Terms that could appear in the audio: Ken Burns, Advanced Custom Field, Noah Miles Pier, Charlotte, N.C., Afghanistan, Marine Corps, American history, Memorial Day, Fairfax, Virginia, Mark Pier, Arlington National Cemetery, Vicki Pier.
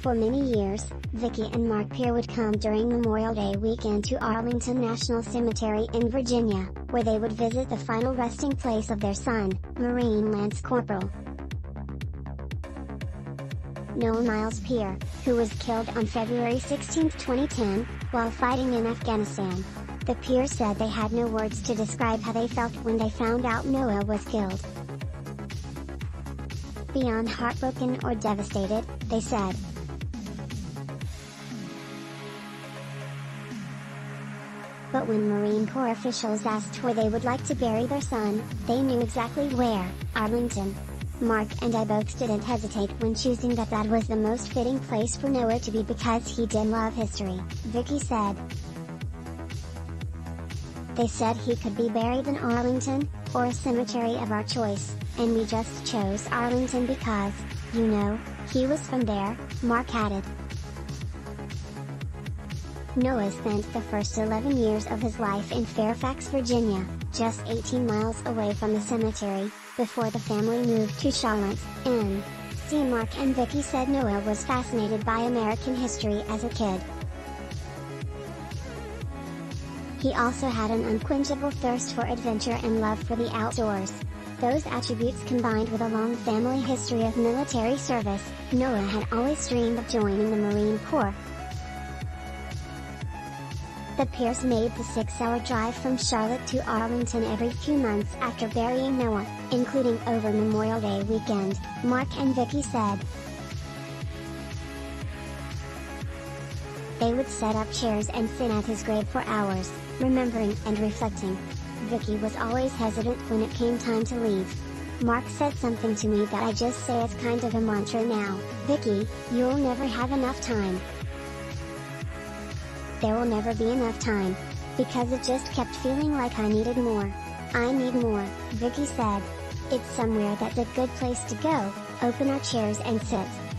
For many years, Vicki and Mark Pier would come during Memorial Day weekend to Arlington National Cemetery in Virginia, where they would visit the final resting place of their son, Marine Lance Corporal Noah Miles Pier, who was killed on February 16, 2010, while fighting in Afghanistan. The Pier said they had no words to describe how they felt when they found out Noah was killed. Beyond heartbroken or devastated, they said. But when Marine Corps officials asked where they would like to bury their son, they knew exactly where: Arlington. Mark and I both didn't hesitate when choosing that was the most fitting place for Noah to be because he did love history, Vicki said. They said he could be buried in Arlington, or a cemetery of our choice, and we just chose Arlington because, you know, he was from there, Mark added. Noah spent the first 11 years of his life in Fairfax, Virginia, just 18 miles away from the cemetery, before the family moved to Charlotte, N.C. Mark and Vicki said Noah was fascinated by American history as a kid. He also had an unquenchable thirst for adventure and love for the outdoors. Those attributes combined with a long family history of military service, Noah had always dreamed of joining the Marine Corps. The Piers made the 6-hour drive from Charlotte to Arlington every few months after burying Noah, including over Memorial Day weekend, Mark and Vicki said. They would set up chairs and sit at his grave for hours, remembering and reflecting. Vicki was always hesitant when it came time to leave. Mark said something to me that I just say as kind of a mantra now: Vicki, you'll never have enough time. There will never be enough time, because it just kept feeling like I needed more. I need more, Vicki said. It's somewhere that's a good place to go, open our chairs and sit.